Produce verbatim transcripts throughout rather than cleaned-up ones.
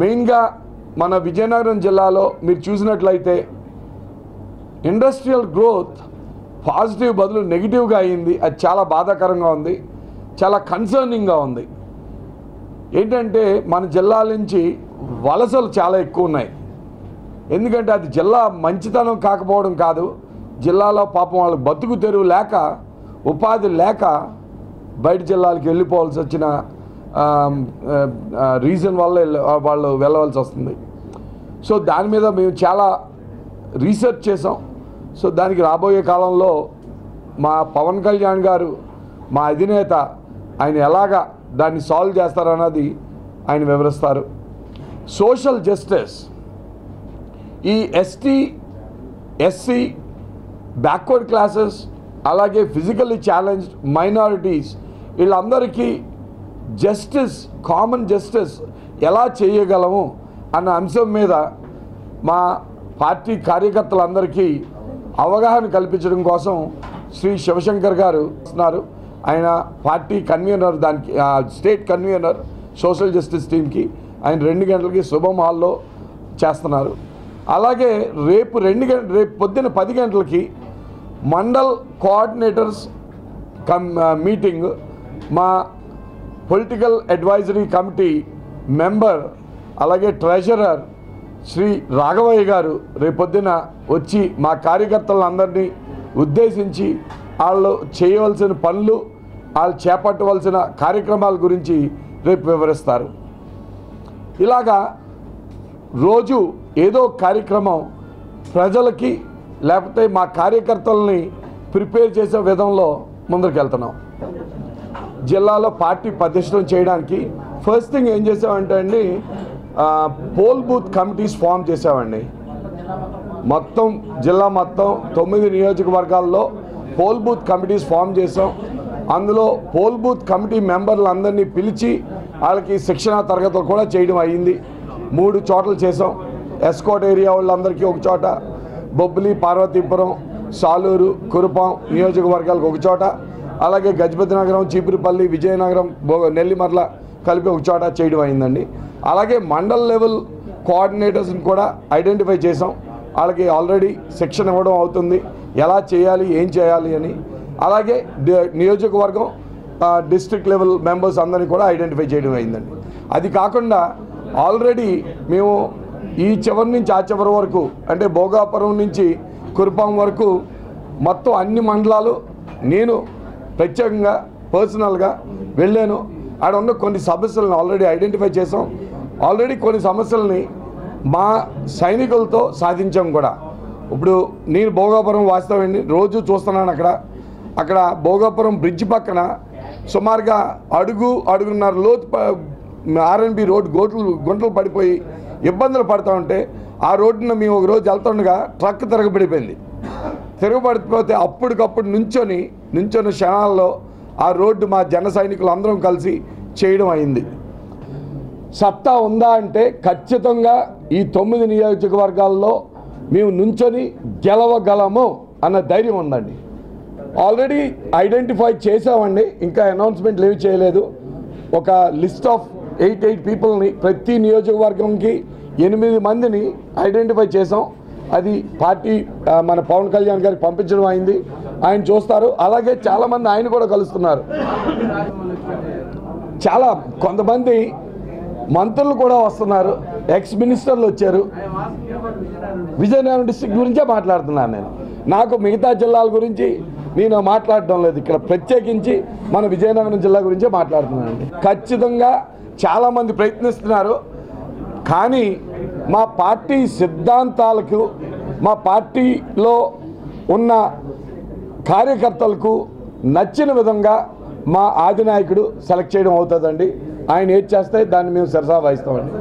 మెయిన్గా మన విజయనగరం జిల్లాలో మీరు చూసినట్లయితే ఇండస్ట్రియల్ గ్రోత్ పాజిటివ్ బదులు నెగిటివ్గా అయింది. అది చాలా బాధాకరంగా ఉంది, చాలా కన్సర్నింగ్గా ఉంది. ఏంటంటే మన జిల్లాల నుంచి వలసలు చాలా ఎక్కువ ఉన్నాయి. ఎందుకంటే అది జిల్లా మంచితనం కాకపోవడం కాదు, జిల్లాలో పాపం వాళ్ళకి బతుకు తెరువు లేక ఉపాధి లేక బయట జిల్లాలకు వెళ్ళిపోవాల్సి వచ్చిన రీజన్ వల్ల వాళ్ళు వెళ్ళవలసి వస్తుంది. సో దాని మీద మేము చాలా రీసెర్చ్ చేసాం. సో దానికి రాబోయే కాలంలో మా పవన్ కళ్యాణ్ గారు మా అధినేత ఆయన ఎలాగా దాన్ని సాల్వ్ చేస్తారన్నది ఆయన వివరిస్తారు. సోషల్ జస్టిస్, ఈ ఎస్టీ ఎస్సీ బ్యాక్వర్డ్ క్లాసెస్ అలాగే ఫిజికల్లీ ఛాలెంజ్డ్ మైనారిటీస్ వీళ్ళందరికీ జస్టిస్ కామన్ జస్టిస్ ఎలా చేయగలము అన్న అంశం మీద మా పార్టీ కార్యకర్తలందరికీ అవగాహన కల్పించడం కోసం శ్రీ శివశంకర్ గారు వస్తున్నారు. ఆయన పార్టీ కన్వీనర్, దానికి స్టేట్ కన్వీనర్ సోషల్ జస్టిస్ టీమ్కి ఆయన రెండు గంటలకి శుభం హాల్లో చేస్తున్నారు. అలాగే రేపు రెండు గంట రేపు పొద్దున్న పది గంటలకి మండల్ కోఆర్డినేటర్స్ కమ్ మీటింగ్ మా పొలిటికల్ అడ్వైజరీ కమిటీ మెంబర్ అలాగే ట్రెజరర్ శ్రీ రాఘవయ్య గారు రేపొద్దున వచ్చి మా కార్యకర్తలందరినీ ఉద్దేశించి వాళ్ళు చేయవలసిన పనులు వాళ్ళు చేపట్టవలసిన కార్యక్రమాల గురించి రేపు వివరిస్తారు. ఇలాగా రోజు ఏదో కార్యక్రమం ప్రజలకి లేకపోతే మా కార్యకర్తలని ప్రిపేర్ చేసే విధంలో ముందుకెళ్తున్నాం. జిల్లాలో పార్టీ ప్రతిష్టం చేయడానికి ఫస్ట్ థింగ్ ఏం చేసామంటే అండి, పోల్ బూత్ కమిటీస్ ఫామ్ చేసామండి. మొత్తం జిల్లా మొత్తం తొమ్మిది నియోజకవర్గాల్లో పోల్ బూత్ కమిటీస్ ఫామ్ చేసాం. అందులో పోల్ బూత్ కమిటీ మెంబర్లందరినీ పిలిచి వాళ్ళకి శిక్షణా తరగతులు కూడా చేయడం అయ్యింది. మూడు చోట్ల చేసాం. ఎస్కోట్ ఏరియా వాళ్ళందరికీ ఒక చోట, బొబ్బిలి పార్వతీపురం సాలూరు కురుపాం నియోజకవర్గాలకు ఒక చోట, అలాగే గజపతి నగరం చీపురుపల్లి విజయనగరం నెల్లిమర్ల కలిపి ఒక చోట చేయడం అయిందండి. అలాగే మండల్ లెవెల్ కోఆర్డినేటర్స్ని కూడా ఐడెంటిఫై చేసాం. వాళ్ళకి ఆల్రెడీ శిక్షణ ఇవ్వడం అవుతుంది, ఎలా చేయాలి ఏం చేయాలి అని. అలాగే నియోజకవర్గం డిస్ట్రిక్ట్ లెవెల్ మెంబర్స్ అందరినీ కూడా ఐడెంటిఫై చేయడం అయిందండి. అది కాకుండా ఆల్రెడీ మేము ఈ చివరి నుంచి ఆ చివరి వరకు అంటే భోగాపురం నుంచి కురుపాం వరకు మొత్తం అన్ని మండలాలు నేను ప్రత్యేకంగా పర్సనల్గా వెళ్ళాను. ఆడ ఉన్న కొన్ని సమస్యలను ఆల్రెడీ ఐడెంటిఫై చేసాం. ఆల్రెడీ కొన్ని సమస్యలని మా సైనికులతో సాధించాం కూడా. ఇప్పుడు నేను భోగాపురం వాస్తవండి, రోజు చూస్తున్నాను అక్కడ అక్కడ భోగాపురం బ్రిడ్జ్ పక్కన సుమారుగా అడుగు అడుగున్నర లోతు ఆర్ఎన్బి రోడ్ గోట్లు గుంటలు పడిపోయి ఇబ్బందులు పడుతూ ఉంటే ఆ రోడ్డున మేము ఒకరోజు వెళ్తుండగా ట్రక్ తిరగబడిపోయింది. తిరగబడిపోతే అప్పటికప్పుడు నుంచొని నుంచొని క్షణాల్లో ఆ రోడ్డు మా జన సైనికులు అందరం కలిసి చేయడం అయింది. సత్తా ఉందా అంటే ఖచ్చితంగా ఈ తొమ్మిది నియోజకవర్గాల్లో మేము నుంచొని గెలవగలము అన్న ధైర్యం ఉందండి. ఆల్రెడీ ఐడెంటిఫై చేసామండి, ఇంకా అనౌన్స్మెంట్ లేవ్ చేయలేదు. ఒక లిస్ట్ ఆఫ్ ఎయిట్ ఎయిట్ పీపుల్ని ప్రతి నియోజకవర్గంకి ఎనిమిది మందిని ఐడెంటిఫై చేసాం. అది పార్టీ మన పవన్ కళ్యాణ్ గారికి పంపించడం అయింది, ఆయన చూస్తారు. అలాగే చాలామంది ఆయన కూడా కలుస్తున్నారు. చాలా కొంతమంది మంత్రులు కూడా వస్తున్నారు, ఎక్స్ మినిస్టర్లు వచ్చారు. విజయనగరం డిస్ట్రిక్ట్ గురించే మాట్లాడుతున్నాను నేను, నాకు మిగతా జిల్లాల గురించి నేను మాట్లాడడం లేదు. ఇక్కడ ప్రత్యేకించి మన విజయనగరం జిల్లా గురించే మాట్లాడుతున్నానండి. ఖచ్చితంగా చాలామంది ప్రయత్నిస్తున్నారు, కానీ మా పార్టీ సిద్ధాంతాలకు మా పార్టీలో ఉన్న కార్యకర్తలకు నచ్చిన విధంగా మా అధినాయకుడు సెలెక్ట్ చేయడం అవుతుందండి. ఆయన ఏది చేస్తే దాన్ని మేము సరసా వహిస్తామండి.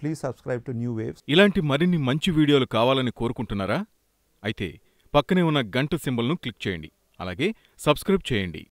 Please subscribe to new waves. ఇలాంటి మరిన్ని మంచి వీడియోలు కావాలని కోరుకుంటున్నారా? అయితే పక్కనే ఉన్న గంట సింబల్ను క్లిక్ చేయండి, అలాగే సబ్స్క్రైబ్ చేయండి.